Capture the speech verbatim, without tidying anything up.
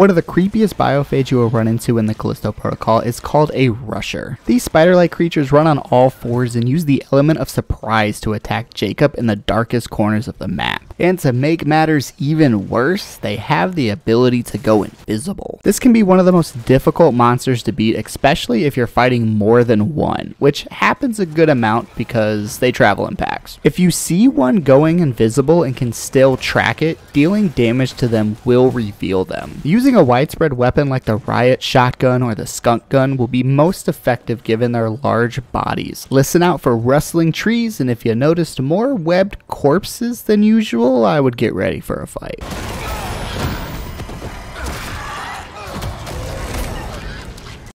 One of the creepiest biophage you will run into in the Callisto Protocol is called a Rusher. These spider-like creatures run on all fours and use the element of surprise to attack Jacob in the darkest corners of the map. And to make matters even worse, they have the ability to go invisible. This can be one of the most difficult monsters to beat, especially if you're fighting more than one, which happens a good amount because they travel in packs. If you see one going invisible and can still track it, dealing damage to them will reveal them. Using Using a widespread weapon like the riot shotgun or the skunk gun will be most effective given their large bodies. Listen out for rustling trees, and if you noticed more webbed corpses than usual, I would get ready for a fight.